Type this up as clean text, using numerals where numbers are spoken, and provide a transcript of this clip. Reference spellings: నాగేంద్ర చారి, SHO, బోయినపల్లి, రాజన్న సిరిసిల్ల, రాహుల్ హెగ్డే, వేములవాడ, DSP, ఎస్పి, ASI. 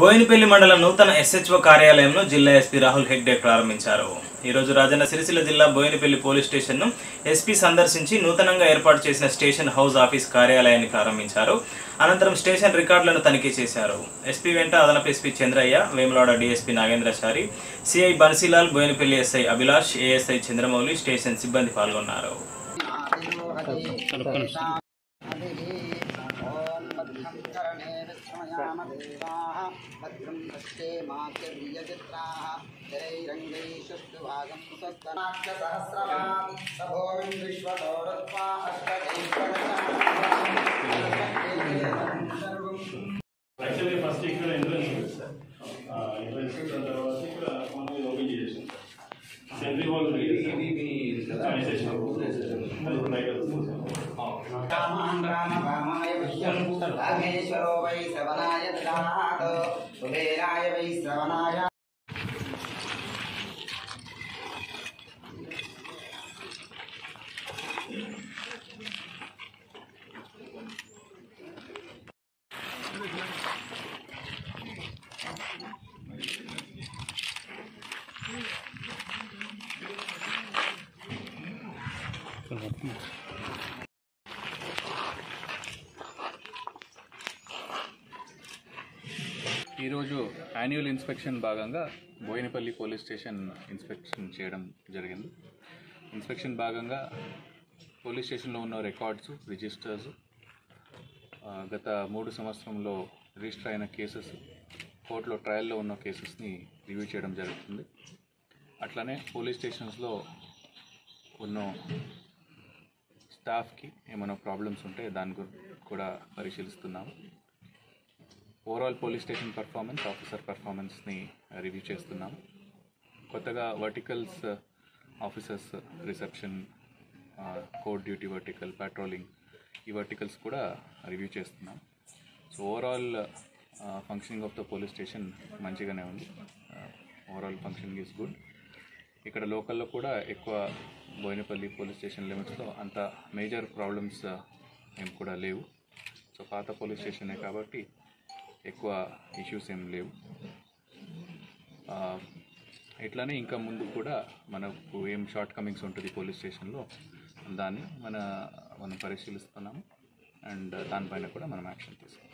బోయినపల్లి మండలం నూతన SHO కార్యాలయంలో జిల్లా ఎస్పీ రాహుల్ హెగ్డే ప్రారంభించారు. ఈ రోజు రాజన్న సిరిసిల్ల జిల్లా బోయినపల్లి పోలీస్ స్టేషన్ను ఎస్పీ సందర్ సించి నూతనంగా ఏర్పాటు చేసిన స్టేషన్ హౌస్ ఆఫీస్ కార్యాలయాన్ని ప్రారంభించారు. అనంతరం స్టేషన్ రికార్డులను తనిఖీ చేశారు. ఎస్పీ వెంట, అదనపు SP Chandraiah, వేములవాడ DSP నాగేంద్ర చారి, CI Barsilal, బోయినపల్లి SI Abhilash, ASI Chandramouli station సిబ్బంది పాల్గొన్నారు. Actually, first ఇక్కడ ఎంట్రెన్స్ సార్, ఎంట్రెన్స్ తర్వాత ఇక్కడ మనం ఓపెన్ చేసాం సార్. సెంట్రీ హాల్ శ్రవణాయ ఈరోజు యాన్యువల్ ఇన్స్పెక్షన్ భాగంగా బోయినపల్లి పోలీస్ స్టేషన్ ఇన్స్పెక్షన్ చేయడం జరిగింది. ఇన్స్పెక్షన్ భాగంగా పోలీస్ స్టేషన్లో ఉన్న రికార్డ్స్, రిజిస్టర్స్, గత 3 సంవత్సరంలో రిజిస్టర్ అయిన కేసెస్, కోర్టులో ట్రయల్లో ఉన్న కేసెస్ని రివ్యూ చేయడం జరుగుతుంది. అట్లానే పోలీస్ స్టేషన్స్లో ఉన్న స్టాఫ్కి ఏమైనా ప్రాబ్లమ్స్ ఉంటే దాని గురించి కూడా పరిశీలిస్తున్నాము. Overall police station performance, officer పర్ఫార్మెన్స్ని రివ్యూ చేస్తున్నాము. కొత్తగా verticals officers, reception, code duty vertical, patrolling, ఈ వర్టికల్స్ కూడా రివ్యూ చేస్తున్నాం. So overall functioning of the police station మంచిగానే ఉంది. Overall functioning is good. ఇక్కడ లోకల్లో కూడా ఎక్కువ బోయినపల్లి పోలీస్ స్టేషన్ లిమిట్స్లో అంత మేజర్ ప్రాబ్లమ్స్ ఏం కూడా లేవు. సో పాత పోలీస్ స్టేషనే కాబట్టి ఎక్కువ ఇష్యూస్ ఏం లేవు. ఇట్లానే ఇంకా ముందు కూడా మనకు ఏం షార్ట్ కమింగ్స్ ఉంటుంది పోలీస్ స్టేషన్లో దాన్ని మనం పరిశీలిస్తున్నాము. అండ్ దానిపైన కూడా మనం యాక్షన్ తీసుకుంటాం.